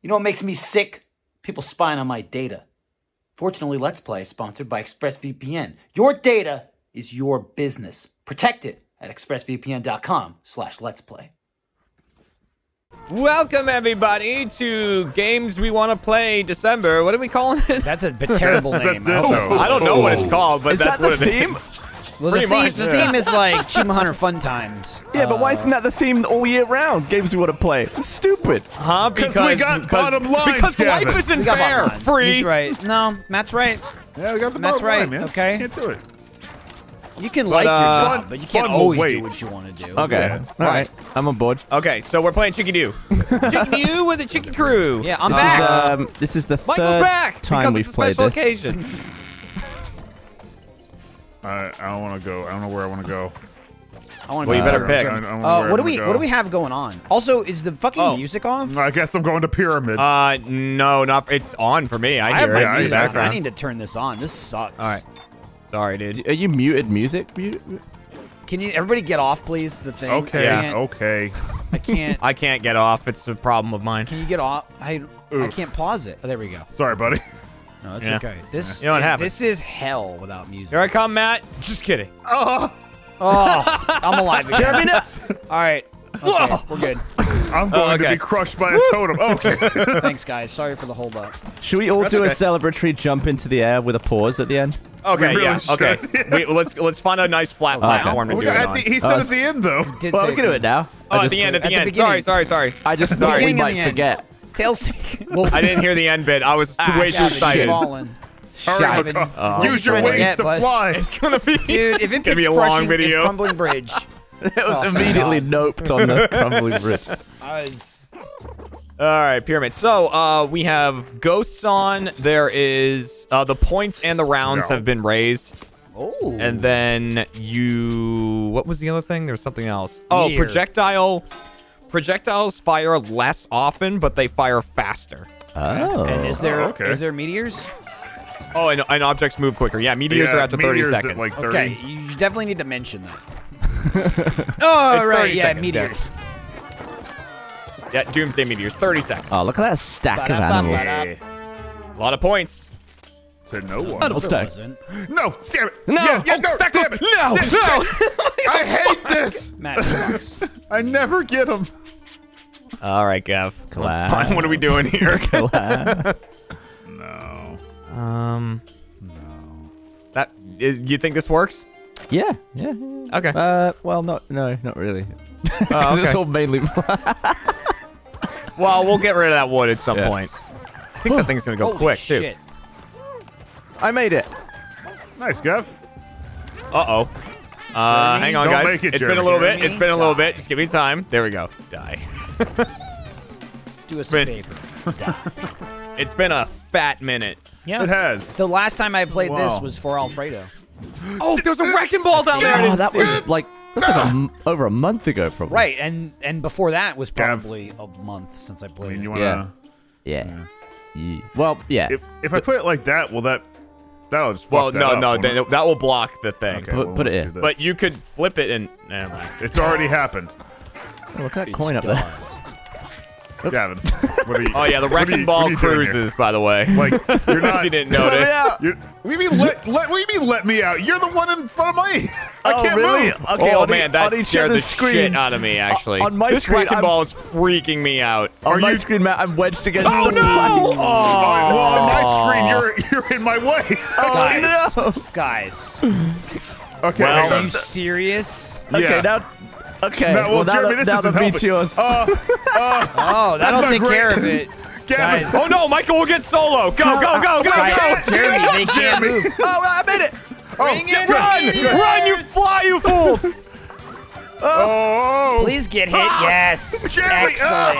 You know what makes me sick? People spying on my data. Fortunately, Let's Play is sponsored by ExpressVPN. Your data is your business. Protect it at expressvpn.com/letsplay. Welcome, everybody, to Games We Want to Play December. What are we calling it? That's a terrible name. I don't know what it's called, but that's what it is. Well, the theme is like Achievement Hunter Fun Times. Yeah, but why isn't that the theme all year round? Games we want to play. It's stupid. Huh? Because we got bottom lines. Because life isn't fair. Free. He's right. No, Matt's right. Yeah, we got the Matt's right. Line, man. Okay. You can't do it. You can like your job, but you can't always do what you want to do. Okay. Yeah. All right. I'm on board. Okay, so we're playing Chickey Doo. Chickey Doo with the Chickey Crew. Yeah, I'm back. This is the third time we've played this. Michael's back because it's a special occasion. I don't want to go. I don't know where I want to go. I want to go. Well, you better pick. What do we have going on? Also, is the fucking music off? I guess I'm going to Pyramid. No, not. It's on for me. I hear it in the background. I need to turn this on. This sucks. All right. Sorry, dude. Are you muted music? Can you everybody get off, please? The thing. Okay. Yeah. Okay. I can't. I can't get off. It's a problem of mine. Can you get off? I can't pause it. Oh, there we go. Sorry, buddy. No, it's okay. This you know what happens. This is hell without music. Here I come, Matt. Just kidding. Oh, I'm alive again. All right. Okay, we're good. I'm going to be crushed by a totem. Okay. Thanks, guys. Sorry for the hold up. Should we all do a celebratory jump into the air with a pause at the end? Okay. Really okay. Wait, let's find a nice flat platform to do it on. He said at the end though. Well, we can do it now. Oh, at the end. At the end. Sorry. I just thought we might forget. I didn't hear the end bit. I was way too excited. Use your wings to fly. It's gonna be. Dude, if it's gonna be a long video. Crumbling bridge. It was immediately noped on the crumbling bridge. All right, Pyramid. So we have ghosts on. There is the points and the rounds have been raised. Oh. And then you. What was the other thing? There was something else. Oh, projectile. Projectiles fire less often, but they fire faster. Oh. And is there meteors? Oh, and objects move quicker. Yeah, meteors are after 30 seconds. Like 30. Okay, you definitely need to mention that. Oh, right, yeah, seconds, meteors. Yeah, doomsday meteors, 30 seconds. Oh, look at that stack of animals. A lot of points. To no one. No, damn it. No, that goes. No. I hate this. Matt, I never get them. All right, Gav. Let's find what are we doing here? No. No. That is. You think this works? Yeah. Yeah. Okay. Well, not really. Okay. This all mainly. Well, we'll get rid of that wood at some point. I think that thing's gonna go quick too. I made it. Nice, Gav. Uh-oh. Hang on, guys. It's been a little bit. It's been a little bit. Just give me time. There we go. Die. Do us a favor. Die. It's been a fat minute. Yeah. It has. The last time I played this was for Alfredo. Oh, there's a wrecking ball down there. Oh, that was like... That's like over a month ago, probably. Right, and before that was probably a month since I played it. Yeah. Well, yeah. If I put it like that, will that... That'll just fuck that up, no, that will block the thing. Okay, put it in. But you could flip it and... Never mind. It's already happened. Oh, look at that coin up there. Gavin, what are you... Oh, yeah, the wrecking ball cruises, by the way. Like, you're not... you didn't notice. Let me out? You're the one in front of me. I can't really? Move. Okay, oh, man, that scared the shit out of me, actually. On my screen, wrecking ball is freaking me out. On my screen, Matt, I'm wedged against the wall. Oh, on my screen, you're in my way. Oh, guys. Okay. Well, are you serious? Yeah. Okay, now... Okay, well, now the meteors. Oh, that'll take care of it. Guys. Oh no, Michael will get solo. Go, go, go, go, go! Jeremy, they can't move. Oh, I made it! Run, you fly, you fools! Oh! Please get hit, yes! Jeremy. Excellent!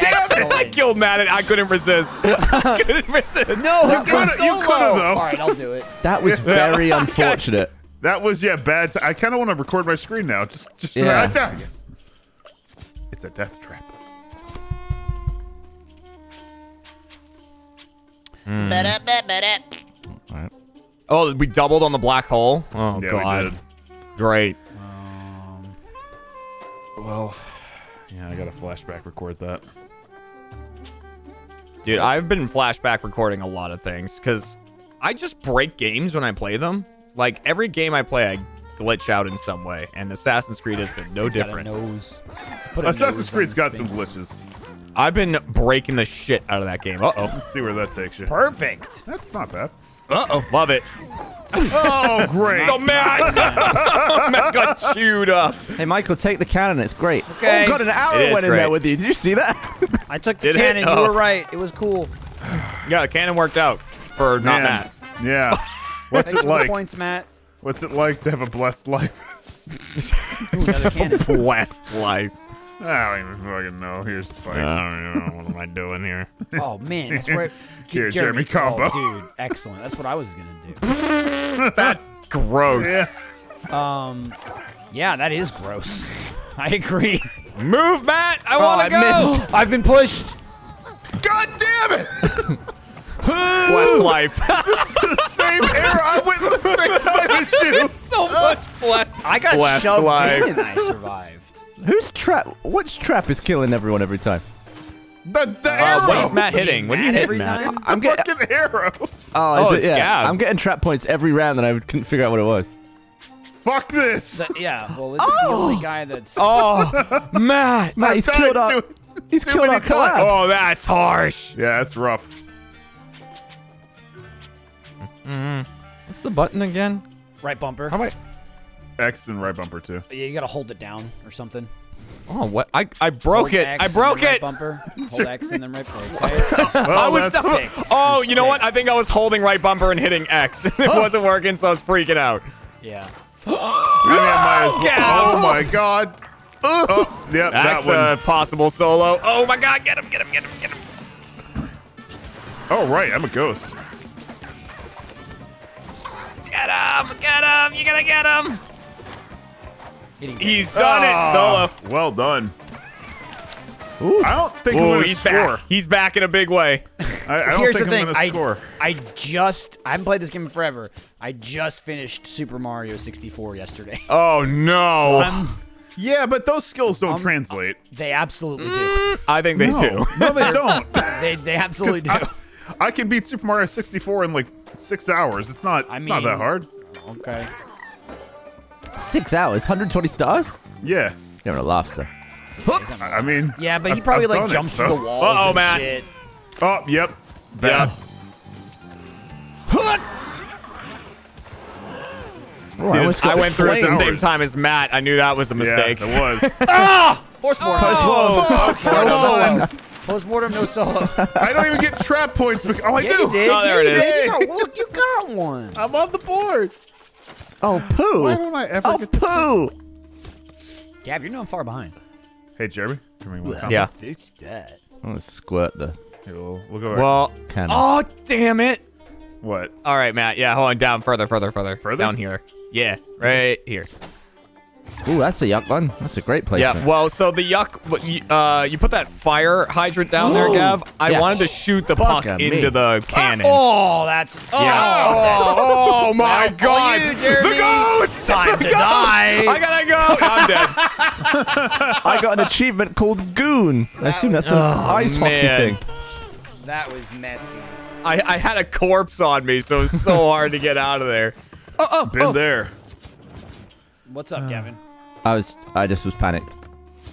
Excellent! I killed Matt and I couldn't resist. I couldn't resist. No, you could've though. Alright, I'll do it. That was very unfortunate. That was, bad. I kind of want to record my screen now. Just like that. Yes. It's a death trap. Right. Oh, we doubled on the black hole? Oh, God. We did. Great. I got to flashback record that. Dude, I've been flashback recording a lot of things because I just break games when I play them. Like, every game I play, I glitch out in some way, and Assassin's Creed has been no different. Assassin's Creed's got some glitches. I've been breaking the shit out of that game. Uh-oh. Let's see where that takes you. Perfect. That's not bad. Uh-oh. Love it. Oh, great. The man. The man got chewed up. Hey, Michael, take the cannon. It's great. Okay. Oh, God, an arrow went in there with you. Did you see that? I took the cannon. Oh. You were right. It was cool. Yeah, the cannon worked out for not Matt. Yeah. What's it like? Points, Matt. What's it like to have a blessed life? Ooh, blessed life. I don't even fucking know. Here's Spikes. I don't even know. What am I doing here? Oh, man. That's right. Here, Jeremy combo. Oh, dude. Excellent. That's what I was going to do. That's gross. Yeah. Yeah, that is gross. I agree. Move, Matt. I want to go. I missed. I've been pushed. God damn it. Blessed life. This is the same error I went the same time as you. So much blessed. I got shoved in and I survived. Who's trap? Which trap is killing everyone every time? The arrow. What is Matt hitting? What are you hitting, Matt? I'm getting fucking arrow. Oh, it's Gabs. I'm getting trap points every round, and I couldn't figure out what it was. Fuck this. Yeah. Well, it's the only guy that's. Oh, Matt. Matt, he's killed up. He's killed up. Oh, that's harsh. Yeah, that's rough. What's the button again? Right bumper. How am I? X and right bumper too. Yeah, you gotta hold it down or something. Oh, what? I broke it. I broke it. Right bumper. Hold X and then right bumper. I was sick. Oh, you know what? I think I was holding right bumper and hitting X. It wasn't working, so I was freaking out. Yeah. Oh my God. Oh, yep, that's a possible solo. Oh my God! Get him! Get him! Get him! Get him! Oh right, I'm a ghost. Get him! Get him! You gotta get him! He's done it, solo. Well done. Ooh. I don't think he's back. He's back in a big way. I don't think I'm gonna score. I haven't played this game in forever. I just finished Super Mario 64 yesterday. Oh no. Yeah, but those skills don't translate. They absolutely do. I think they do. No, they don't. they absolutely do. I can beat Super Mario 64 in like 6 hours. It's not. I mean, not that hard. Okay. 6 hours, 120 stars? Yeah. You're gonna laugh, sir. Oops. I mean, yeah, but he probably like jumps through the walls and Matt. Shit. Oh, yep. Bad. Yeah. Oh, I went through at the same time as Matt. I knew that was a mistake. Yeah, it was. Ah! Postmortem. Postmortem, no solo. I don't even get trap points. Oh, I do. You did. Oh, there it is. Oh, look, you got one. I'm on the board. Oh, poo! Why don't I ever get poo! Gab, you're not far behind. Hey, Jeremy. Yeah. Fix that. I'm gonna squirt the... Hey, we'll go cannon. Oh, damn it! What? All right, Matt. Yeah, hold on. Down further, further? Down here. Yeah, right here. Ooh, that's a yuck one. That's a great place. Yeah, well, so the yuck... you put that fire hydrant down there, Gav. I wanted to shoot the puck into the cannon. Oh, that's... Oh, yeah. Oh my God. You, the ghost! Time the to ghost! Die. I gotta go. I'm dead. I got an achievement called Goon. I assume that's an ice hockey thing. That was messy. I had a corpse on me, so it was so hard to get out of there. Been there. What's up, Gavin? I just was panicked.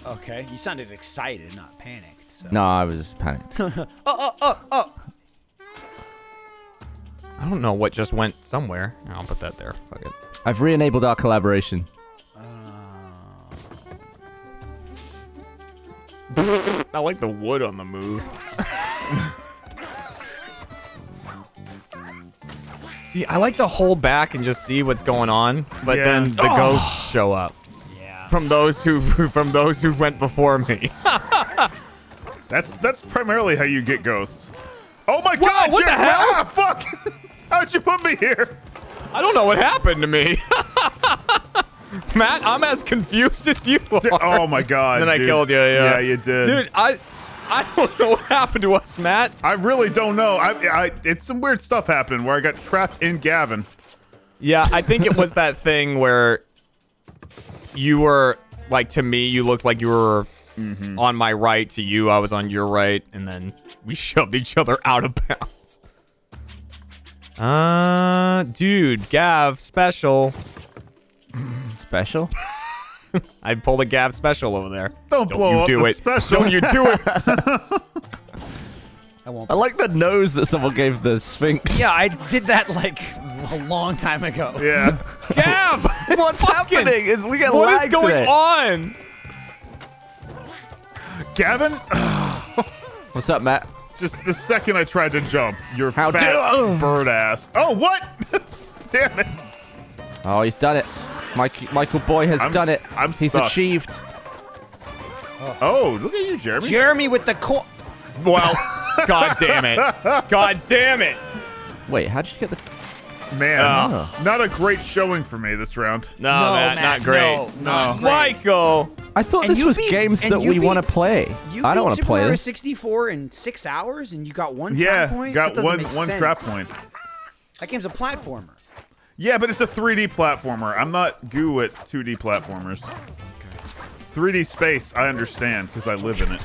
Okay, you sounded excited, not panicked. So. No, I was panicked. I don't know what just went somewhere. I'll put that there. Fuck it. I've re-enabled our collaboration. I like the wood on the move. See, I like to hold back and just see what's going on, but then the ghosts show up. Yeah. From those who went before me. that's primarily how you get ghosts. Oh my God! What the hell? Ah, fuck! How'd you put me here? I don't know what happened to me. Matt, I'm as confused as you are. Oh my God! And then I killed you. Yeah, you did. Dude, I don't know what happened to us, Matt. I really don't know. It's some weird stuff happened where I got trapped in Gavin. Yeah, I think it was that thing where you were, like, to me, you looked like you were on my right to you. I was on your right, and then we shoved each other out of bounds. Dude, Gav special. Special? I pulled a Gav special over there. Don't blow up the special. Don't you do it. I like the nose that someone gave the Sphinx. Yeah, I did that like a long time ago. Yeah. Gav! What's happening? Is we get what is going on? Gavin? What's up, Matt? Just the second I tried to jump, your fat bird ass. Oh, what? Damn it. Oh, he's done it. Michael Boy has done it. He's stuck. Achieved. Oh, look at you, Jeremy. Jeremy with the cor- Well, god damn it. God damn it. Wait, how'd you get the- Man, not a great showing for me this round. No, Matt, not great. No, not great. Michael! I thought this was games that we want to play. I don't want to play this. You beat Super Mario 64 in 6 hours and you got one trap point? Yeah, got one trap point. That game's a platformer. Yeah, but it's a 3D platformer. I'm not goo at 2D platformers. 3D space, I understand, because I live in it.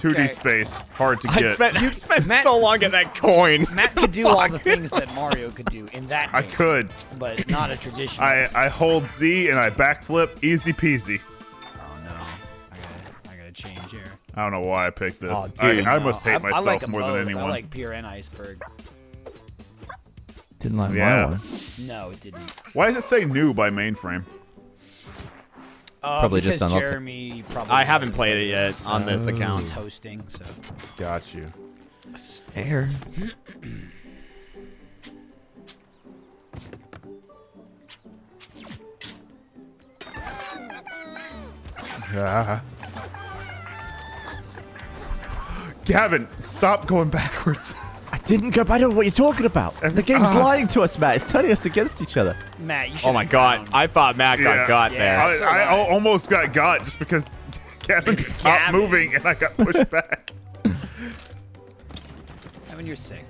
2D space, hard to get. You spent so long at that coin. Matt could do all the things that Mario could do in that game. I could. But not a traditional. I hold Z and I backflip. Easy peasy. Change here. I don't know why I picked this. Oh, dude, I must hate myself more than anyone. I like Pier and Iceberg. Didn't like mine. No, it didn't. Why does it say new by mainframe? Probably just on Jeremy. Probably I haven't played it yet on this account. He's hosting, so. Got you. A snare. Gavin, stop going backwards. I didn't go. I don't know what you're talking about. The game's lying to us, Matt. It's turning us against each other. Matt, you should. Oh my god! I thought Matt got there. I almost got just because Gavin stopped moving and I got pushed back. Gavin, you're sick.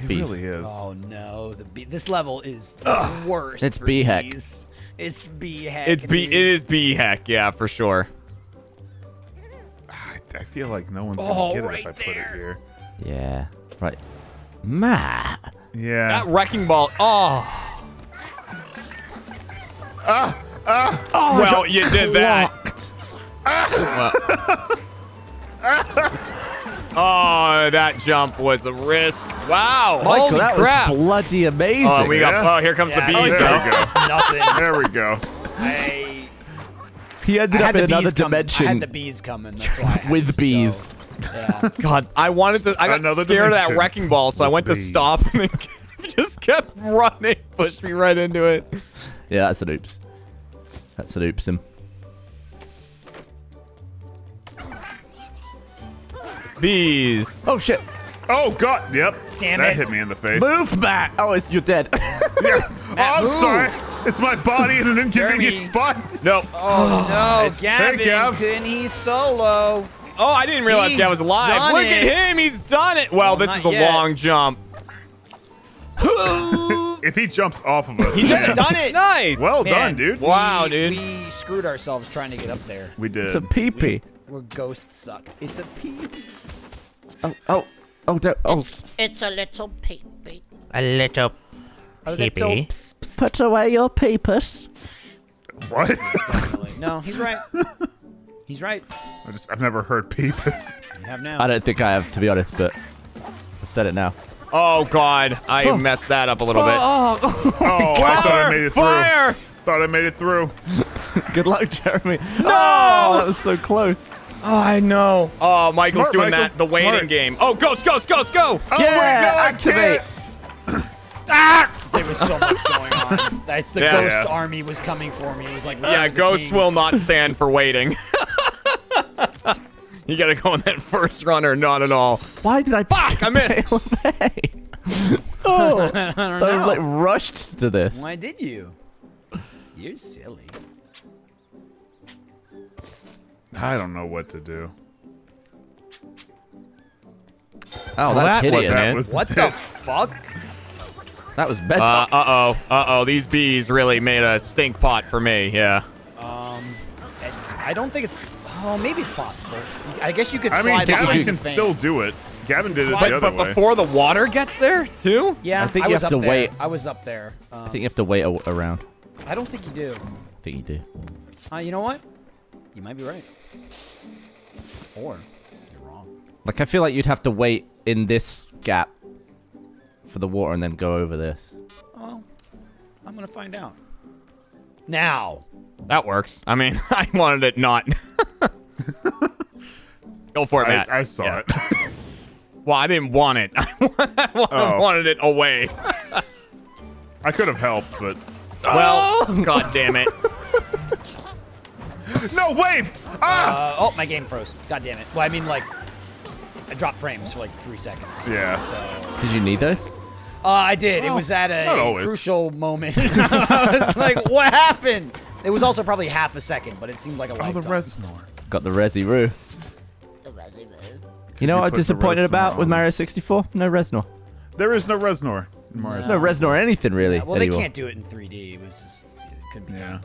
He really is. Oh no! This level is the worst. It's B-heck. It's B-heck. It is B-heck. Yeah, for sure. I feel like no one's gonna get it if I put it here. Yeah. Right. Matt. Yeah. That wrecking ball. Oh. Oh well, you did that. Oh, that jump was a risk. Wow. Michael, holy crap. Was bloody amazing. Oh, here comes the bees. There we go. He ended up in another dimension. I had the bees coming. That's why. With bees. Yeah. God, I wanted to. I got scared of that wrecking ball, so I went to stop and then just kept running. Pushed me right into it. Yeah, that's an oops. That's an oops him. Bees. Oh shit. Oh god. Yep. Damn that hit me in the face. Move back. Oh, you're dead. Yeah. Matt, oh, I'm sorry. It's my body in an inconvenient spot. No. Oh, no. Gavin, couldn't he solo? Oh, I didn't realize Gav was alive. Look at him. He's done it. Well, this is a long jump. If he jumps off of us. He's done it. Nice. Well done, dude. Wow, dude. We screwed ourselves trying to get up there. We did. It's a pee-pee. We're ghost sucked. It's a pee-pee. Oh. It's a little pee-pee. A little pee-pee. Put away your papers. What? No, he's right. He's right. I've never heard peepers. You have now. I don't think I have, to be honest, but I've said it now. Oh, God. I messed that up a little bit. I thought I made it through. Fire! Thought I made it through. Good luck, Jeremy. No! Oh, that was so close. Oh, I know. Oh, Michael's doing that. The waiting game. Oh, ghost, go! Oh, yeah, activate. Ah! There was so much going on. The ghost army was coming for me. It was like, yeah, ghosts will not stand for waiting. You gotta go on that first run or not at all. Why did I? Fuck! I missed. Oh, I like rushed to this. Why did you? You're silly. I don't know what to do. Oh, that's hideous, man. What the fuck? That was bad. These bees really made a stink pot for me. Yeah. I don't think it's. Oh, maybe it's possible. I guess you could slide behind the thing. I mean, Gavin can still do it. Gavin did it the other way. But before the water gets there, too? Yeah, I think you have to wait. I was up there. I think you have to wait around. I don't think you do. I think you do. You know what? You might be right. Or you're wrong. Like, I feel like you'd have to wait in this gap for the water and then go over this. Well, I'm going to find out. Now. That works. I mean, I wanted it not. Go for it, Matt. I saw it. Well, I didn't want it. I wanted it away. I could have helped, but... Well, God damn it. No, wave! Ah! Oh, my game froze. God damn it. Well, I mean, like, I dropped frames for, like, 3 seconds. Yeah. So. Did you need those? I did. Well, it was at a crucial moment. I was like, what happened? It was also probably half a second, but it seemed like a lifetime. The Reznor. Got the Rezi-Roo. You know what I'm disappointed about with Mario 64? No Reznor. There is no Reznor. There's no Reznor or anything, really. Yeah, well, anymore. They can't do it in 3D. It was just, it couldn't be done.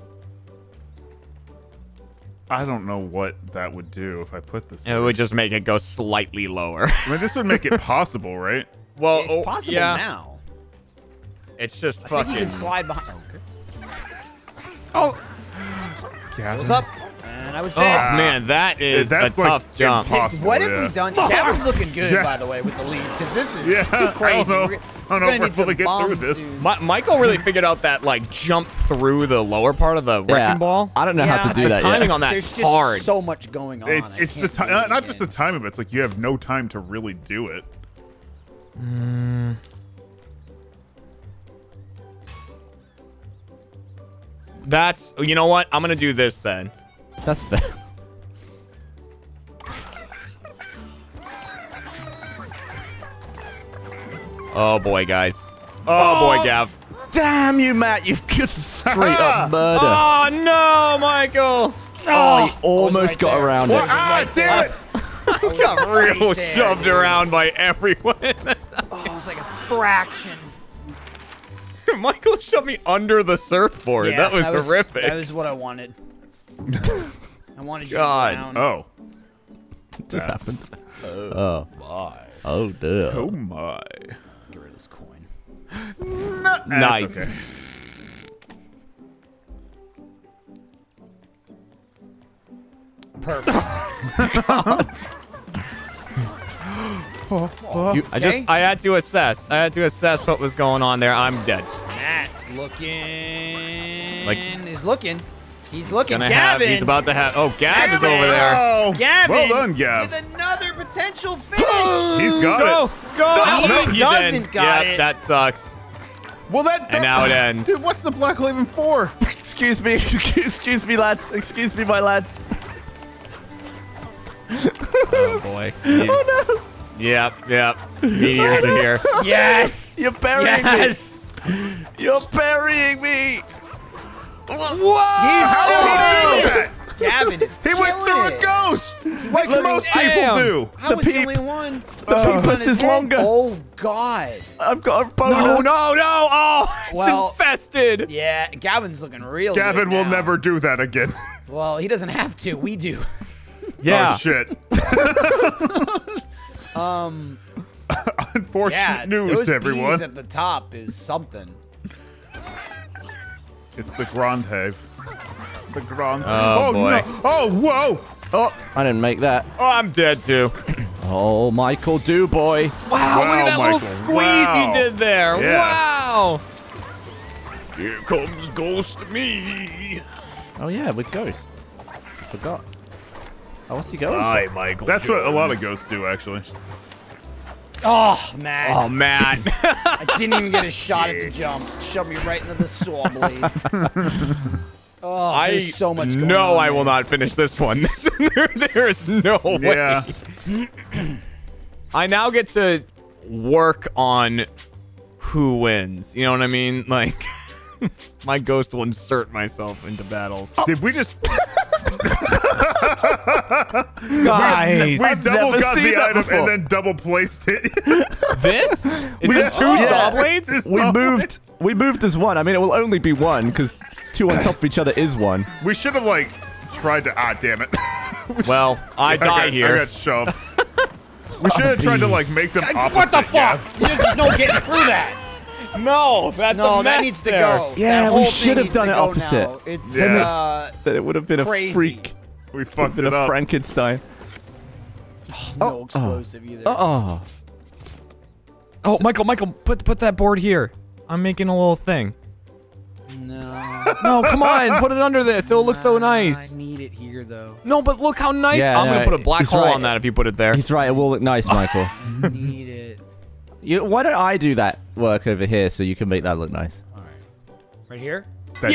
I don't know what that would do if I put this. It would just make it go slightly lower. I mean, this would make it possible, right? Well, it's possible now. It's just fucking. You can slide behind. Oh, Gavin. What's up? And I was dead. Oh man, that is a tough jump. What have we done? Gavin's looking good, by the way, with the lead, because this is crazy. I don't know if we're going to get through this. Michael really figured out that, like, jump through the lower part of the wrecking ball. I don't know how to do that. The timing on that is hard. There's just so much going on. It's not just the timing, but it's like you have no time to really do it. That's, you know what? I'm going to do this then. That's fair. Oh boy, guys. Oh boy, Gav. Damn you, Matt. You've just straight up murder. Oh no, Michael. Oh, you almost got around it. Ah, damn it. I got real shoved around by everyone. Oh, it was like a fraction. Michael shoved me under the surfboard. Yeah, that was horrific. That was what I wanted. I wanted you down. Oh. It just happened. Oh. My. Oh, dear. Oh, my. Get rid of this coin. Nice. Okay. Perfect. I had to assess. I had to assess what was going on there. I'm dead. Matt looking. Like, he's looking. He's looking. Gavin. He's about to have. Oh, Gav is over there. Oh, Gavin. Well done, Gav. With another potential finish. He's got it. Go. No, he doesn't got it. That sucks. Well, and now it ends. Dude, what's the black hole even for? Excuse me. Excuse me, lads. Excuse me, my lads. Oh, boy. Oh, no. Yep. Meteors are here. Yes. You're burying me. You're burying me. Whoa! He's Gavin is killing it. He went through a ghost, like most people do. I was the only one. The peepus is longer. Oh, God. I've got a boner. No. Oh, it's infested. Yeah, Gavin's looking real good now. Gavin will never do that again. Well, he doesn't have to. We do. Yeah. Oh, shit. Unfortunate news, everyone. Those bees at the top is something. It's the Grand Hive. The Grand Hive. Oh, boy. No. Oh, whoa. Oh, I didn't make that. Oh, I'm dead, too. Oh, Michael do, boy. Wow, look at that little squeeze he did there. Yeah. Wow. Here comes Ghost Me. Oh, yeah, with ghosts. I forgot. Oh, what's he going for? Michael That's Jones. What a lot of ghosts do, actually. Oh, man. Oh, man. I didn't even get a shot at the jump. Shoved me right into the saw blade. Oh, there's so much going on. No, I will not finish this one. There is no way. I now get to work on who wins. You know what I mean? Like, my ghost will insert myself into battles. Oh. Did we just... Guys, we double got the item and then double placed it. This? Is this two saw blades? We moved as one. I mean, it will only be one because two on top of each other is one. We should have like tried to... Ah, damn it. Well, I die here. I got shoved. We should have tried to, like, make them opposite. What the fuck? There's just no getting through that. No, that's a mess that needs to go. Yeah, we should have done it opposite. Now. It's, that it would have been crazy. A freak. We fucked it up. A Frankenstein. Oh, no explosive either. Uh-oh. Oh, Michael, put that board here. I'm making a little thing. No. No, come on, put it under this. It'll look so nice. I need it here, though. No, but look how nice. Yeah, I'm going to put a black hole on that if you put it there. He's right. It will look nice, Michael. I need it. Why don't I do that work over here so you can make that look nice? All right. Right here? That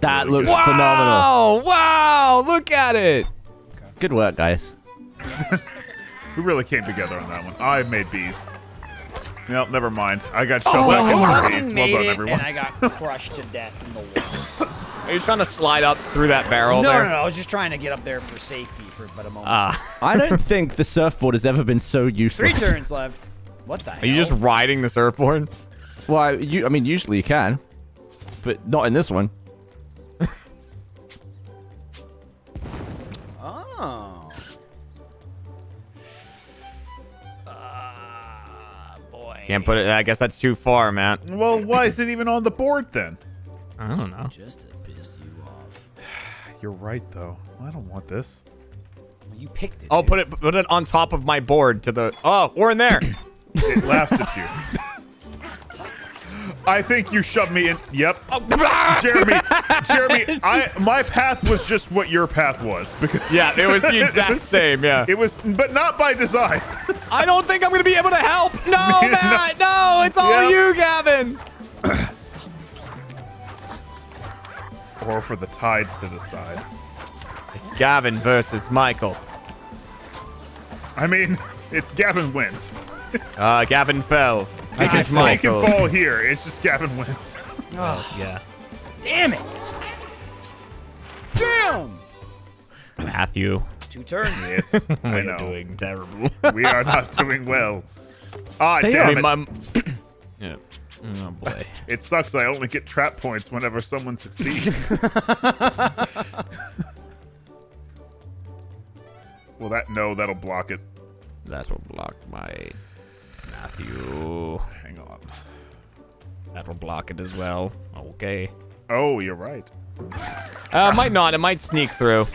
that really looks phenomenal. Wow, look at it. Okay. Good work, guys. We really came together on that one. I made bees. Nope, never mind. I got shoved back in the bees. Well done, everyone. And I got crushed to death in the wall. Are you trying to slide up through that barrel there? No, no, I was just trying to get up there for safety for but a moment. I don't think the surfboard has ever been so useless. 3 turns left. What the hell? Are you just riding the surfboard? Well, I mean, usually you can. But not in this one. Oh. Boy. Can't put it. I guess that's too far, Matt. Well, why is it even on the board then? I don't know. Just to piss you off. You're right, though. I don't want this. Well, you picked it. I'll put it on top of my board to the. Oh, we're in there. It laughs at you. I think you shoved me in. Yep. Jeremy, my path was just what your path was. Because yeah, it was the exact same. Yeah. It was, but not by design. I don't think I'm going to be able to help. No, Matt. No, it's all you, Gavin. Or for the tides to decide. It's Gavin versus Michael. I mean, Gavin wins. Gavin fell. Because Mike can fall here. It's just Gavin wins. Oh, yeah. Damn it! Damn! Matthew. 2 turns. Yes, I know. We're doing terrible. We are not doing well. Ah, damn it. Yeah. Oh, boy. It sucks. I only get trap points whenever someone succeeds. Well, that'll block it. That's what blocked my... Matthew. Hang on. That'll block it as well. Okay. Oh, you're right. Might not. It might sneak through.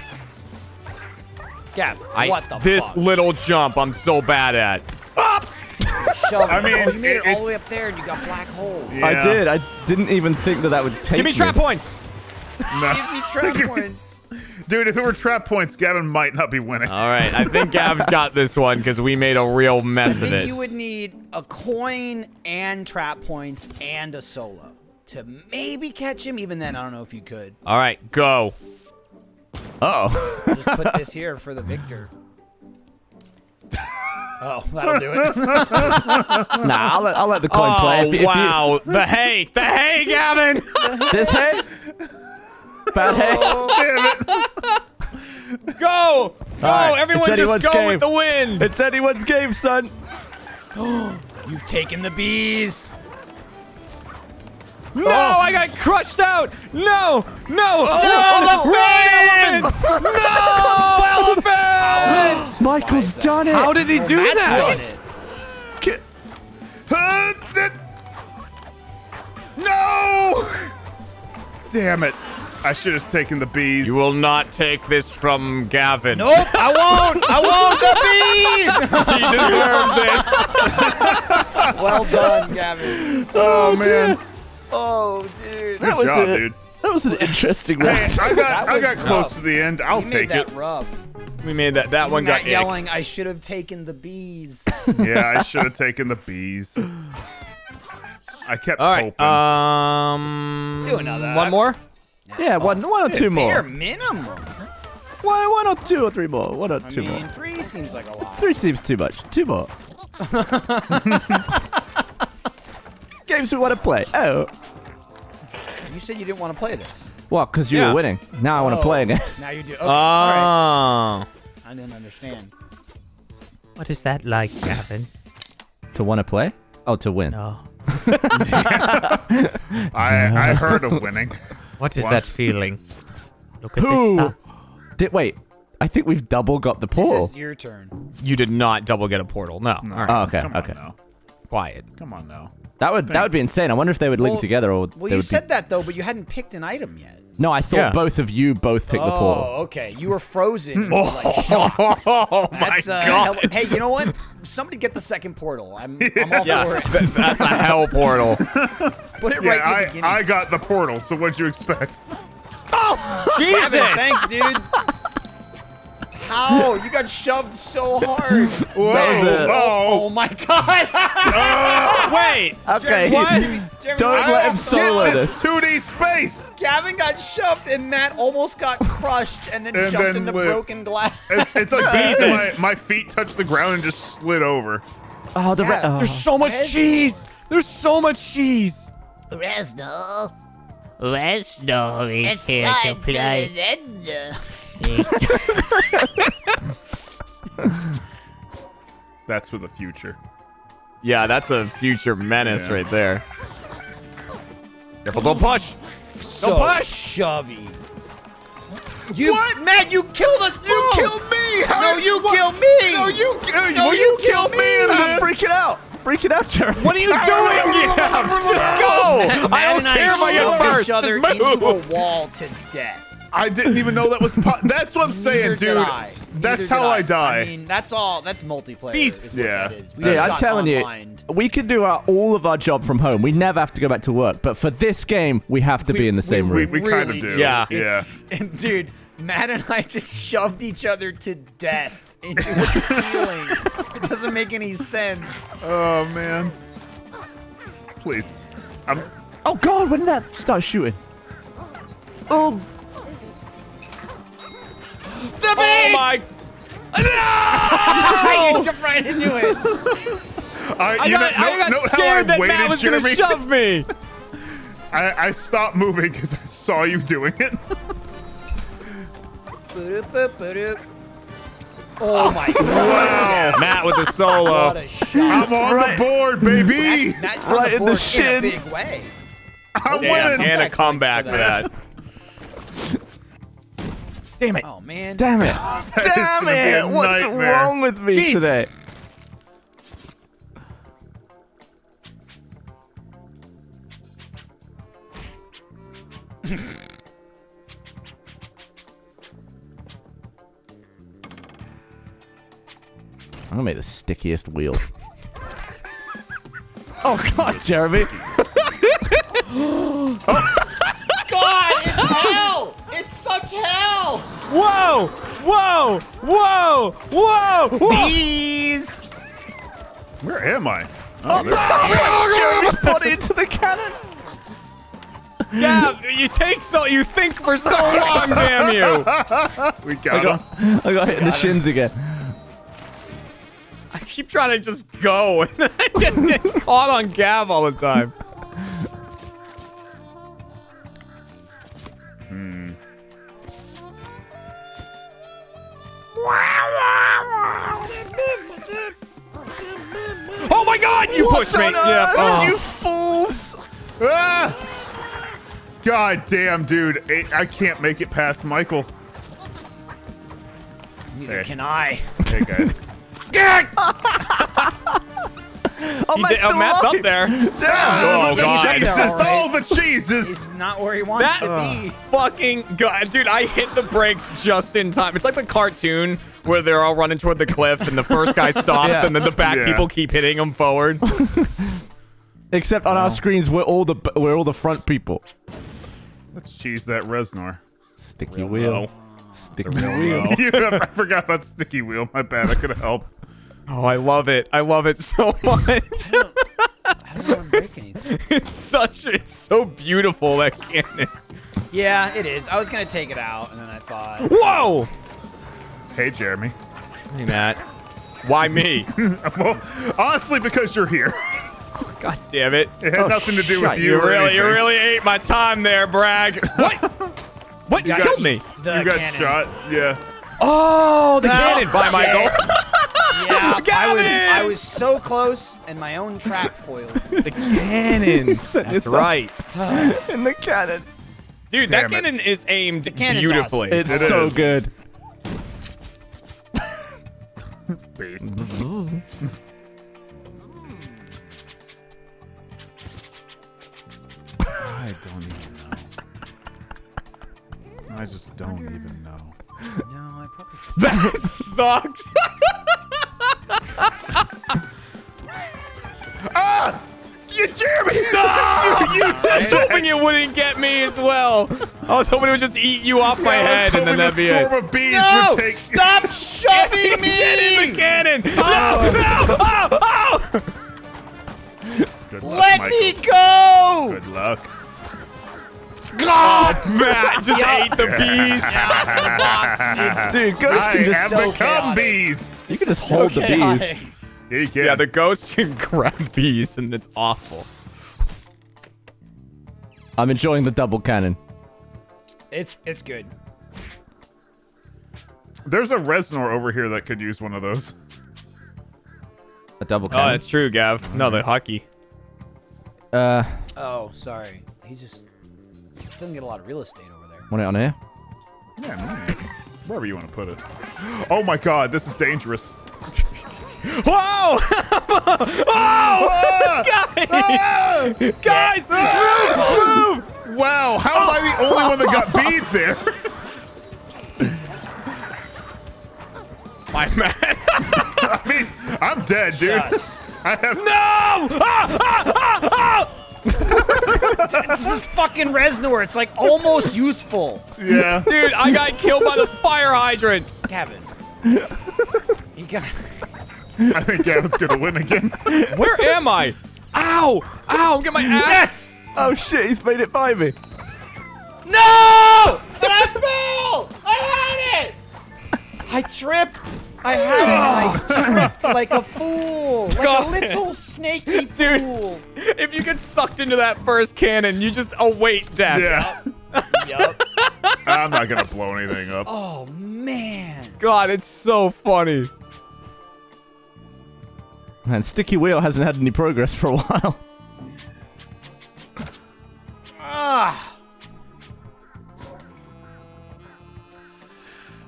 Yeah. What the fuck? This little jump I'm so bad at. Up! I mean, you made it all the way up there and you got black hole. Yeah. I did. I didn't even think that would take me. Give me trap points. No. Give me trap points. Dude, if it were trap points, Gavin might not be winning. All right, I think Gav's got this one because we made a real mess of it. You would need a coin and trap points and a solo to maybe catch him. Even then, I don't know if you could. All right, go. Uh-oh. Just put this here for the victor. Oh, that'll do it. Nah, I'll let the coin play. If you... The hay, Gavin. This hay? Bad hay? Oh, damn it. Go! Right. Everyone just go with the wind! It's anyone's game, son! You've taken the bees! No! Oh. I got crushed out! No! No! No! Elephant! Michael's done it! How did he do that? No! Damn it. I should have taken the bees. You will not take this from Gavin. Nope, I won't. I won't the bees. He deserves it. Well done, Gavin. Oh, man. Dude. Oh, dude. Good job, dude. That was an interesting round. Hey, I got close to the end. I'll take it. Rough. We made that. That one got yelling. I should have taken the bees. Yeah, I should have taken the bees. I kept hoping. Do another. One more. Yeah, one or two more. Minimum. Why not 2 or 3 more? Why not two more? 3 seems like a lot. 3 seems too much. 2 more. Games we want to play. Oh. You said you didn't want to play this. Well, because you were winning. Now I want to play again. Now you do. Okay, all right. I didn't understand. What is that like, Gavin? To want to play? Oh, to win. No. I heard of winning. What is that feeling? Look at this stuff. Wait, I think we've double got the portal. This is your turn. You did not double get a portal. No. No. All right. Oh, okay. Come okay. On, quiet. Come on now. That would be insane. I wonder if they would link together or. Well, you said that though, but you hadn't picked an item yet. No, I thought both of you picked the portal. Oh, okay. You were frozen. Oh my god! Hey, you know what? Somebody get the second portal. I'm all for it. That's a hell portal. Put it right in the beginning. I got the portal. So what'd you expect? Oh Jesus! Thanks, dude. Ow, you got shoved so hard. Whoa, oh my god. Wait. Okay. Jeremy, don't let him solo this. 2D space. Gavin got shoved and Matt almost got crushed and then jumped into broken glass. It's like my feet touched the ground and just slid over. Oh, there's so much cheese. There's so much cheese. Reznor. Reznor is here to play. That's for the future. Yeah, that's a future menace right there. Careful, don't push! So don't push! Shovey. What? Matt, you killed us! You killed me! No, you killed me! No, you killed me! I'm freaking out! Freaking out, Jeremy. What are you doing? Just go! I don't care about you first! Just move! Into a wall to death. I didn't even know that was that's what I'm saying, dude. That's how I die. I mean, that's all. That's multiplayer. Yeah. Dude, I'm telling you, we can do all of our job from home. We never have to go back to work. But for this game, we have to be in the same room. We kind of do. Yeah. And dude, Matt and I just shoved each other to death into the ceiling. It doesn't make any sense. Oh, man. Please. Oh, God. When did that start shooting? Oh, oh my! No! You jumped right into it. I got scared that Matt was gonna shove me. I stopped moving because I saw you doing it. Oh my god! Wow. Matt with a solo. I'm on the board, baby. That's right in the shins. In a big way. I win. And a comeback for that. Damn it. Oh, man. Damn it. Damn it. What's wrong with me today? I'm going to make the stickiest wheel. Oh, God, Jeremy. Oh. God, it's hell. It's such hell. Whoa! Whoa! Whoa! Whoa! Whoa! Bees! Where am I? Oh, no! Jeremy's body into the cannon. Yeah, you take so you think for so long, damn you. We got him. I got hit in the shins again. I keep trying to just go, and then I get caught on Gav all the time. Oh my god, you pushed me! Yeah, oh. You fools! Ah. God damn, dude. I can't make it past Michael. Neither can I. Hey, guys. Oh, Matt's up there. Damn. Oh, God. It's just all the cheese. It's not where he wants to be. Fucking God. Dude, I hit the brakes just in time. It's like the cartoon where they're all running toward the cliff and the first guy stops and then the back people keep hitting him forward. Except on our screens, we're all the front people. Let's cheese that Reznor. Sticky wheel. Sticky wheel. I forgot about sticky wheel. My bad. I could have helped. Oh, I love it. I love it so much. I don't want to break anything. It's so beautiful, that cannon. Yeah, it is. I was going to take it out, and then I thought... Whoa! Hey, Jeremy. Hey, Matt. Why me? Well, honestly, because you're here. Oh, God damn it. It had nothing to do with you. You really ate my time there, Bragg. What? What? You killed me. You got cannon. Shot. Yeah. Oh, the cannon. Bye, Michael. Yeah, I was so close, and my own trap foiled. The cannon. That's right. And the cannon. Dude, that cannon is aimed beautifully. Awesome. It's so good. Peace. I don't even know. I just don't even know. No, I probably... That sucks! Ah! You jerk! No! You I was hoping it wouldn't get me as well. I was hoping it would just eat you off my head and then that'd be it. No! Stop shoving me! Get in the cannon! Oh. No! No! Oh! Oh! Good luck, let Michael. Me go! Good luck. God, Matt just ate the bees. Dude, ghosts can just become bees. You can just hold the bees. Yeah, the ghost can grab bees, and it's awful. I'm enjoying the double cannon. It's good. There's a Reznor over here that could use one of those. A double cannon? Oh, that's true, Gav. No, the hockey. Oh, sorry. He just... doesn't get a lot of real estate over there. Want it on here? Yeah, man. Wherever you want to put it. Oh my god, this is dangerous. Whoa! Whoa! Guys! Ah! Guys! Ah! Move! Move! Wow, how am I the only one that got beat there? My man. I mean, I'm dead, dude. I have... No! Ah! Ah! Ah! Ah! This is fucking Reznor. It's like almost useful. Yeah. Dude, I got killed by the fire hydrant. Gavin. He got... I think Gavin's gonna win again. Where am I? Ow! Ow! Get my ass! Yes! Oh shit, he's made it by me. No! But I fell! I had it! I tripped! I had it and I tripped like a fool. Like a little snaky fool. Dude, if you get sucked into that first cannon, you just await death. Yeah. Yup. I'm not gonna blow anything up. Oh, man. God, it's so funny. Man, Sticky Wheel hasn't had any progress for a while. Ah.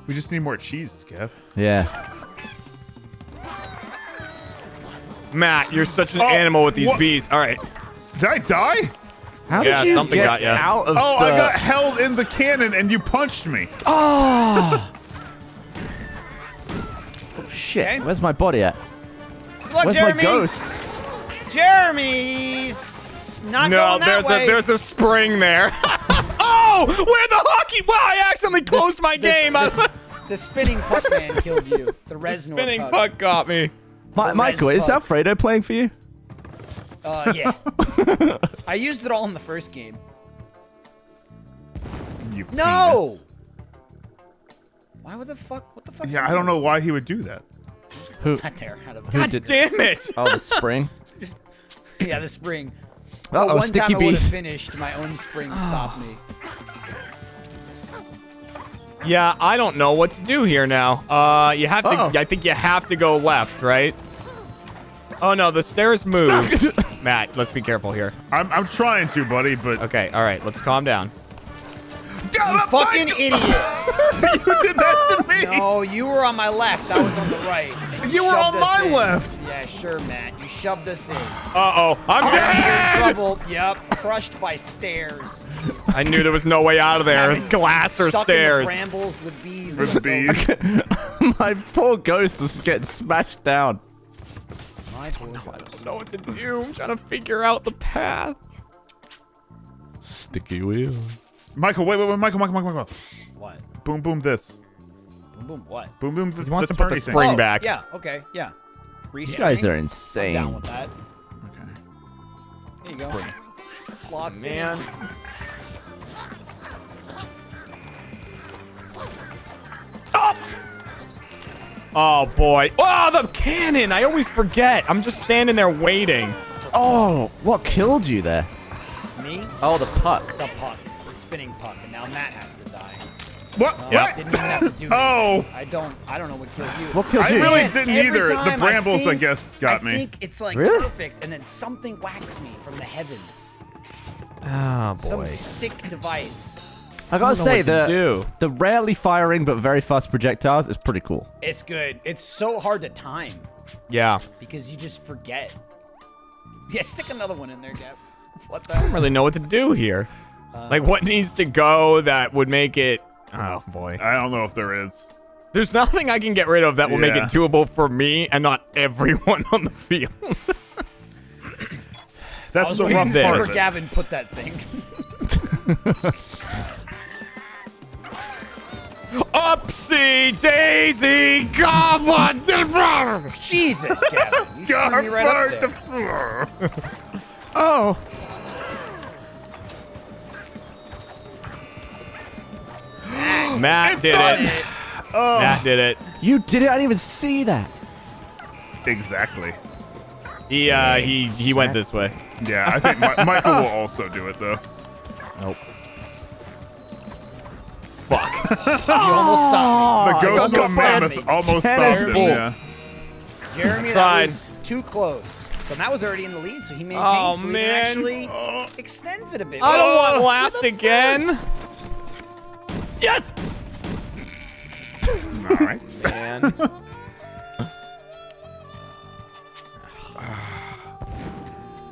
We just need more cheese, Kev. Yeah. Matt, you're such an animal with these bees. All right. Did I die? How did you something got you out of the... Oh, I got held in the cannon and you punched me. Oh. Oh shit. Okay. Where's my body at? Look, where's Jeremy? My ghost? Jeremy's not going that way. No, there's a spring there. Oh, where the hockey? Wow, I accidentally closed my game. The spinning puck man killed you. The Reznor spinning puck got me. Michael, is Alfredo playing for you? Yeah. I used it all in the first game. You no. Penis. Why would the fuck? What the fuck? Yeah, I don't know why he would do that. Who? There, God damn it! Oh, the spring. Just, yeah, the spring. Oh, one sticky time I would have finished, my own spring stopped me. Yeah, I don't know what to do here now. You have to. I think you have to go left, right? Oh no, the stairs move. Matt, let's be careful here. I'm trying to, buddy, but okay, all right, let's calm down. You fucking idiot! You did that to me! No, you were on my left. I was on the right. You were on my left! Yeah, sure, Matt. You shoved us in. Uh-oh. I'm dead! You're in trouble. Yep. Crushed by stairs. I knew there was no way out of there. It was glass or stairs. Stuck in the brambles with bees. With bees. My poor ghost was getting smashed down. I don't know what to do. I'm trying to figure out the path. Sticky wheel. Michael, wait, Michael. What? Boom, boom, this. Boom, boom, what? Boom, boom, this. He wants to put the spring back. Yeah, okay, yeah. These guys are insane. I'm down with that. Okay. There you go. Lock, man. Oh! Oh, boy. Oh, the cannon! I always forget. I'm just standing there waiting. Oh, what killed you there? Me? Oh, the puck. The puck. Spinning puck, and now Matt has to die. What? What? I didn't even have to do that. Oh. I don't know what killed you. What killed you? I really didn't either. The brambles, I guess, got me. I think it's like perfect, and then something whacks me from the heavens. Oh boy. Some sick device. I gotta say, the rarely firing but very fast projectiles is pretty cool. It's good. It's so hard to time. Yeah. Because you just forget. Yeah, stick another one in there, Gap. What the? I don't really know what to do here. Like, what needs to go that would make it... Oh, boy. I don't know if there is. There's nothing I can get rid of that will make it doable for me and not everyone on the field. That's the rough thing. Super Gavin put that thing. Upsy daisy goblin. Jesus, Gavin. You turned me right up there. Oh. Matt did it. Oh. Matt did it. You did it? I didn't even see that. Exactly. He went this way. Yeah, I think Michael will also do it, though. Nope. Fuck. You almost stopped me. The ghost of Mammoth almost stopped him, yeah. Jeremy, that was too close. But Matt was already in the lead, so he maintains the lead and actually extends it a bit. I don't want last again. First. Yes! All right. Man.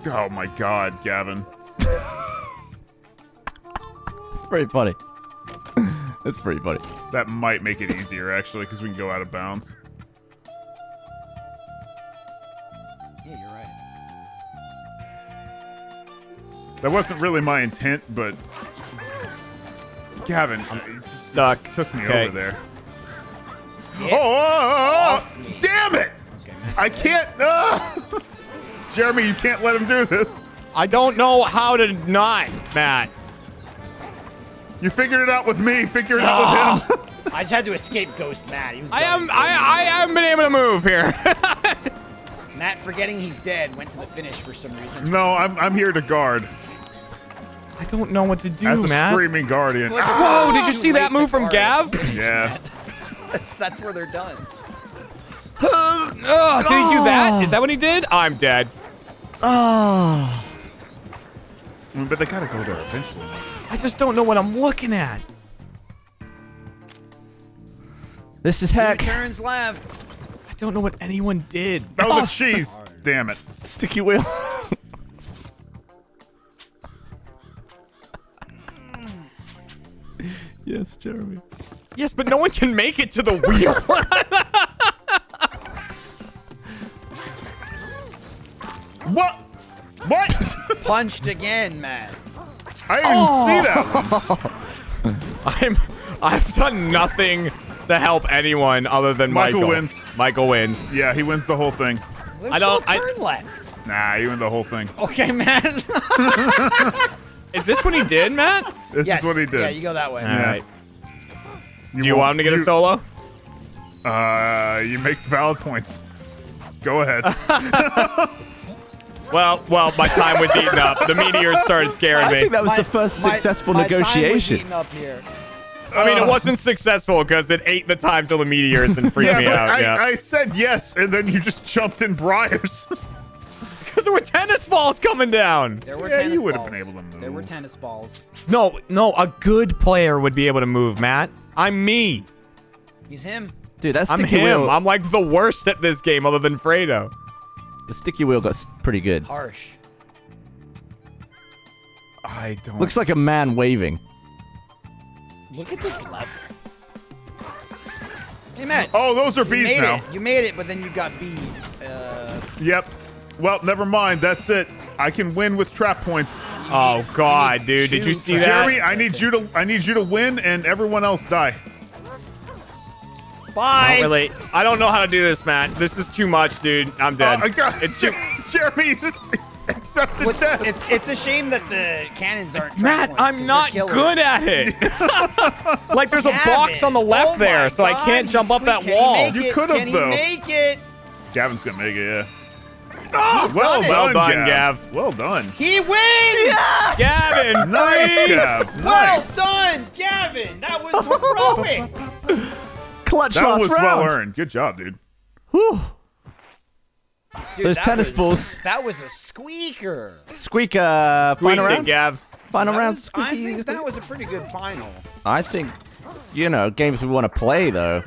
Oh my God, Gavin. It's pretty funny. That's pretty funny. That might make it easier, actually, because we can go out of bounds. Yeah, you're right. That wasn't really my intent, but... Gavin, I'm stuck. Took me over there. Yeah. Oh, damn it! Okay, I can't. Jeremy, you can't let him do this. I don't know how to not, Matt. You figured it out with me. Figure it out with him. I just had to escape Ghost Matt. He was I haven't been able to move here. Matt, forgetting he's dead, went to the finish for some reason. No, I'm here to guard. I don't know what to do, Matt. As a screaming guardian. Like, whoa! Did you see that move from Gav? Yeah. That's where they're done. So did he do that? Is that what he did? I'm dead. Oh. But they gotta go there eventually. I just don't know what I'm looking at. This is heck. 2 turns left. I don't know what anyone did. Oh, the cheese! Damn it! Sticky wheel. Yes, Jeremy. Yes, but no one can make it to the wheel. What? What? Punched again, man. I didn't see that. I've done nothing to help anyone other than Michael. Michael wins. Michael wins. Yeah, he wins the whole thing. There's no turn left. Nah, you win the whole thing. Okay, man. Is this what he did, Matt? This is what he did. Yeah, you go that way. All right. Do you want him to get a solo? You make valid points. Go ahead. well, my time was eaten up. The meteors started scaring me. I think that was the first successful negotiation. My time was eaten up here. I mean, it wasn't successful because it ate the time till the meteors and freaked me out. I said yes, and then you just jumped in briars. There were tennis balls coming down. There were tennis balls. You would have been able to move. There were tennis balls. No, a good player would be able to move, Matt. I'm me. He's him. Dude, that's sticky wheel. I'm him. I'm like the worst at this game other than Fredo. The sticky wheel got pretty good. Harsh. I don't... Looks like a man waving. Look at this level. Hey, Matt. Oh, those are bees now. You made it, but then you got bees. Yep. Well, never mind. That's it. I can win with trap points. Oh God, dude! Did you see that? Jeremy, I need you to win and everyone else die. Bye. Not really. I don't know how to do this, Matt. This is too much, dude. I'm dead. It's too. Jeremy, just accept the death. It's a shame that the cannons aren't. Matt, I'm not good at it. Like there's a box on the left there, so I can't jump up that wall. You could have though. Make it. Gavin's gonna make it. Yeah. Oh, well done, Gav. Well done. He wins! Yes! Gavin, nice, Gav. Well done, Gavin. That was heroic. Clutch last round. That was well earned. Good job, dude. Whew. Dude, those tennis balls. That was a squeaker. Squeaked it, Gav. Final round, Squeaky. I think that was a pretty good final. I think, you know, games we want to play, though.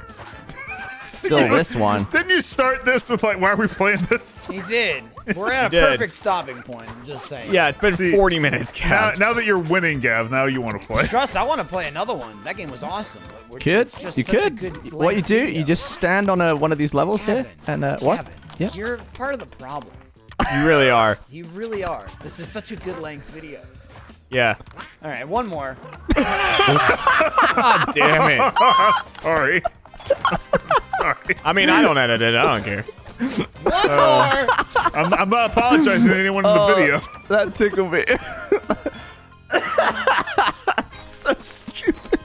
Still this one. Didn't you start this with, like, why are we playing this? He did. We're at a perfect stopping point, I'm just saying. Yeah, it's been 40 minutes, Gav. Now that you're winning, Gav, now you want to play. Trust, I want to play another one. That game was awesome. You could. What you do, you just stand on one of these levels here. And Gavin, you're part of the problem. You really are. You really are. This is such a good length video. Yeah. All right, one more. God damn it. Sorry. I'm sorry. I mean, I don't edit it. I don't care. One more. I'm not apologizing to anyone in the video. That tickled me. So stupid.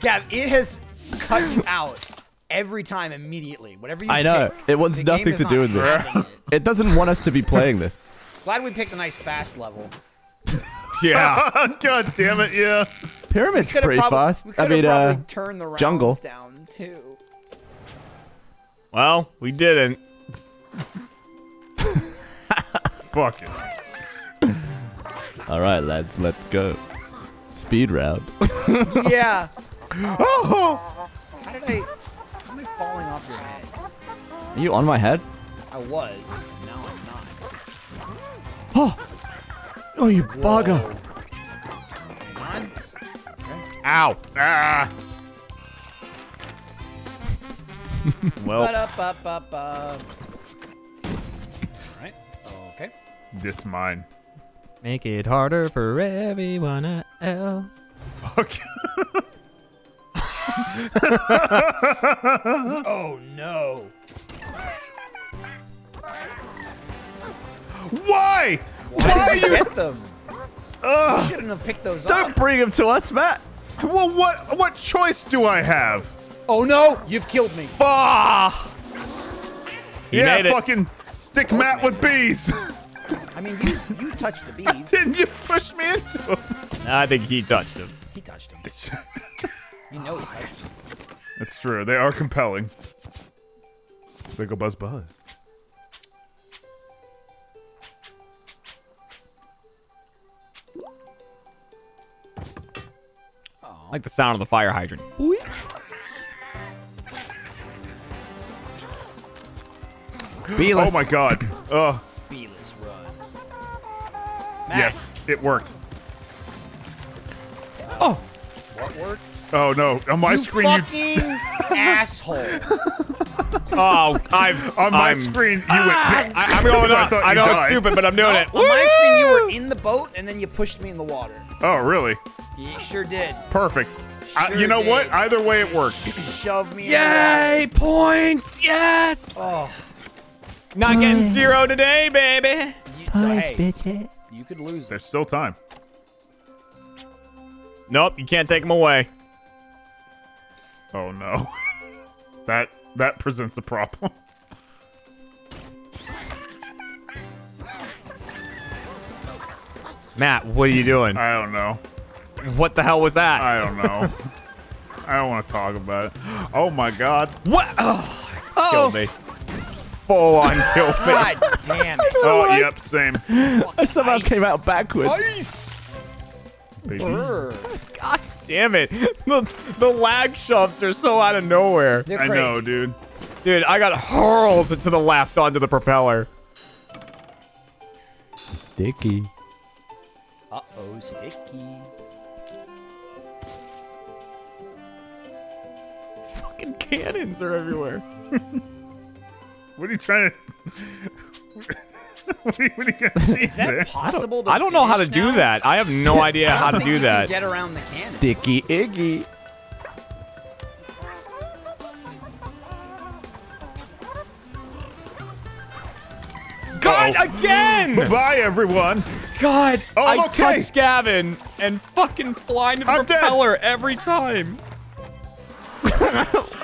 Gab, it has cut you out every time immediately. Whatever you pick, I know. It wants nothing to do with this. It doesn't want us to be playing this. Glad we picked a nice fast level. Yeah. God damn it, yeah. Pyramid's pretty fast. I mean, turn the rounds down too. Well, we didn't. Fuck it. All right, lads, let's go. Speed round. Yeah. Oh. How did am I falling off your head? Are you on my head? I was. Now I'm not. Oh. Oh, you bugger. Come on. Okay. Ow. Ah. Well. Alright. Okay. This mine. Make it harder for everyone else. Fuck. Oh, no. Why? Why did you hit them? You shouldn't have picked those up. Don't bring them to us, Matt. Well, what choice do I have? Oh no, you've killed me. Yeah, fucking stick Matt with bees. I mean, you touched the bees. Didn't you push me into them? No, I think he touched them. He touched them. You know he touched them. That's true. They are compelling. They go buzz buzz. I like the sound of the fire hydrant. Beeless. Oh my god. Beeless run. Matt. Yes, it worked. Oh. What worked? Oh no, on my screen you fucking asshole. Oh, I'm going up. I know it's stupid, but I'm doing it. On my screen you were in the boat and then you pushed me in the water. Oh, really? You sure did. Perfect. Sure, you know what? Either way, it worked. Shove me. Yay! Points! Yes! Oh. Not getting zero today, baby. Points, bitch. You could lose. There's still time. Nope, you can't take them away. Oh, no. That presents a problem. Matt, what are you doing? I don't know. What the hell was that? I don't know. I don't want to talk about it. Oh my god. What? Oh, kill me. Full on kill me. God damn it. Oh, yep, same. I somehow came out backwards. Ice. Baby. God damn it. The lag shoves are so out of nowhere. They're crazy. I know, dude. Dude, I got hurled to the left onto the propeller. Sticky. Uh-oh, sticky. These fucking cannons are everywhere. What are you trying to... what are you Is that possible to I don't know how to do that. I have no idea how to do that. Get around the cannon. Sticky Iggy. God, again! Bye-bye, everyone. God, I touch Gavin and fucking fly to the propeller every time.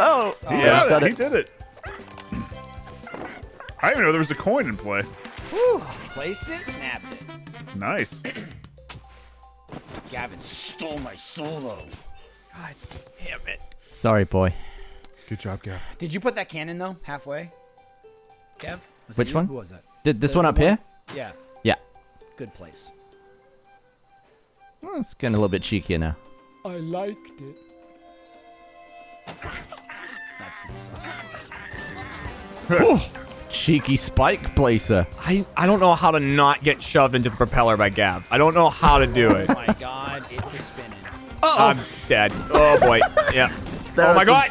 Oh, yeah, he did it. I didn't even know there was a coin in play. Whew. Placed it, nabbed it. Nice. Gavin stole my solo. God damn it. Sorry, boy. Good job, Gav. Did you put that cannon, though, halfway? Gav? Which one? Who was that? This one up here? Yeah. Yeah. good place. Well, it's getting a little bit cheekier now. I liked it. That's gonna suck. Cheeky spike placer. I don't know how to not get shoved into the propeller by Gav. I don't know how to do it. Oh my god, it's a spinning. Uh-oh. I'm dead. Oh boy. Yeah. Oh my god.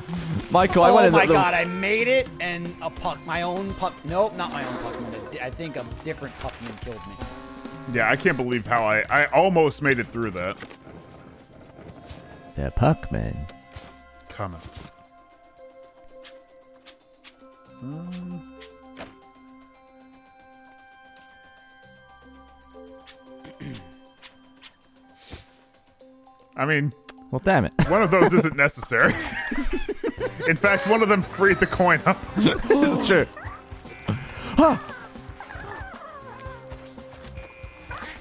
Oh. Michael, I went in. Oh my god, I made it and a puck. My own puck. Nope, not my own puckman. I think a different puckman killed me. Yeah, I can't believe how I almost made it through that. The puckman. Coming. I mean, well, damn it. One of those isn't necessary. In fact, one of them freed the coin up. It's true.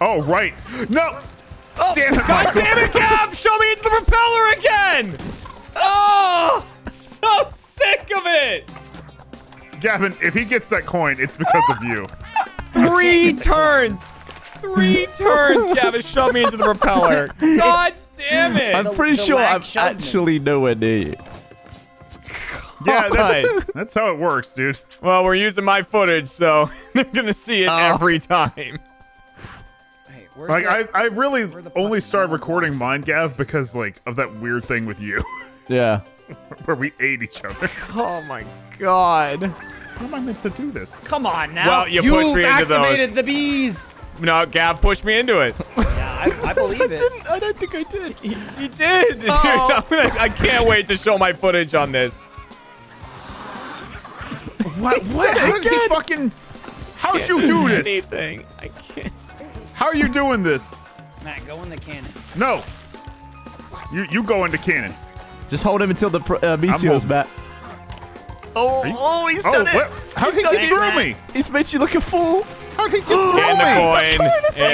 Oh, right. No! Oh, damn it, God damn it, Gav! Show me into the propeller again! Oh! So sick of it! Gavin, if he gets that coin, it's because of you. Three turns! Three turns, Gavin, shove me into the propeller. God damn it! I'm pretty sure I'm actually nowhere near you. Yeah, that's how it works, dude. Well, we're using my footage, so they're gonna see it every time. Hey, like, I really only started recording mine, Gav, because, like, of that weird thing with you. Yeah. Where we ate each other. Oh my god. How am I meant to do this? Come on now. Well, you pushed me into those. You activated the bees. No, Gav pushed me into it. Yeah, I believe it. I don't think I did. You did. Oh. I can't wait to show my footage on this. What? How did you fucking... How'd you do this? Anything. I can't. How are you doing this? Matt, go in the cannon. No. You go into cannon. Just hold him until the meteor's back. Oh, he's done it! How did he get through me? He's made you look a fool. How did he get through me? And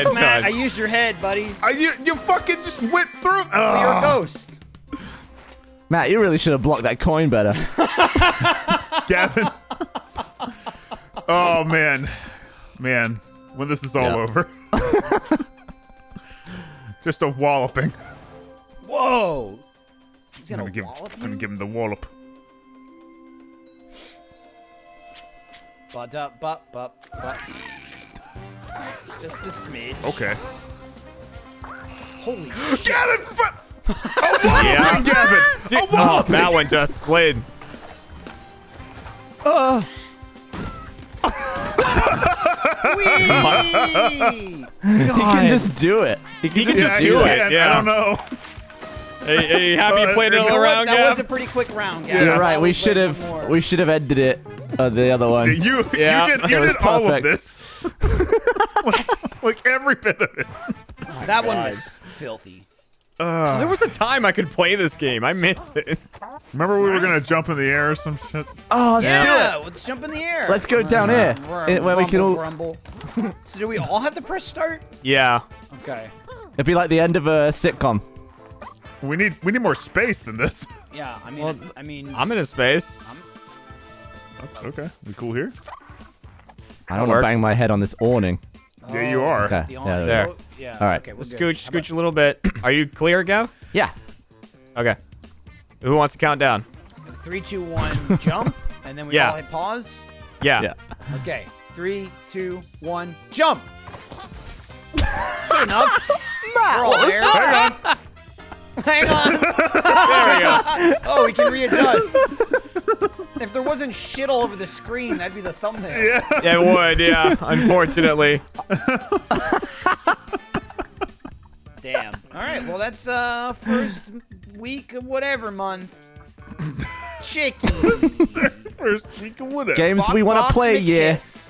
the coin. I used your head, buddy. You fucking just went through. Oh, you're a ghost. Matt, you really should have blocked that coin better. Gavin. Oh, man. Man, when this is all over. Just a walloping. Whoa. I'm gonna give him the wallop. But. Just the smidge. Okay. Holy shit. Gavin! Yeah, Gavin! Oh, that one just slid. Wee! He can just do it. He can just do it. Yeah. I don't know. Hey, happy played it all around, Gav? That was a pretty quick round, Gav. You're right. We should have ended it the other one. You did all of this. Like every bit of it. Oh, that one was filthy. There was a time I could play this game. I miss it. Remember we were gonna jump in the air or some shit? Oh, let's do it. Let's jump in the air. Let's go down here. Where we can all rumble. So do we all have to press start? Yeah. Okay. It'd be like the end of a sitcom. We need more space than this. Yeah, I mean, well, I'm in a space. Okay, we cool here? I don't want to bang my head on this awning. Oh, yeah, you are. Okay, there. Yeah, all right, okay, scooch a little bit. Are you clear, Gav? Yeah. Okay. Who wants to count down? 3, 2, 1, jump, and then we all hit pause. Yeah. Okay. 3, 2, 1, jump. Good enough. We're all there. Hang on. Hang on. There we go. Oh, we can readjust. If there wasn't shit all over the screen, that'd be the thumbnail. Yeah. It would, yeah. Unfortunately. Damn. All right, well, that's first week of whatever month. Chickey. First week of whatever. Games we want to play, yes.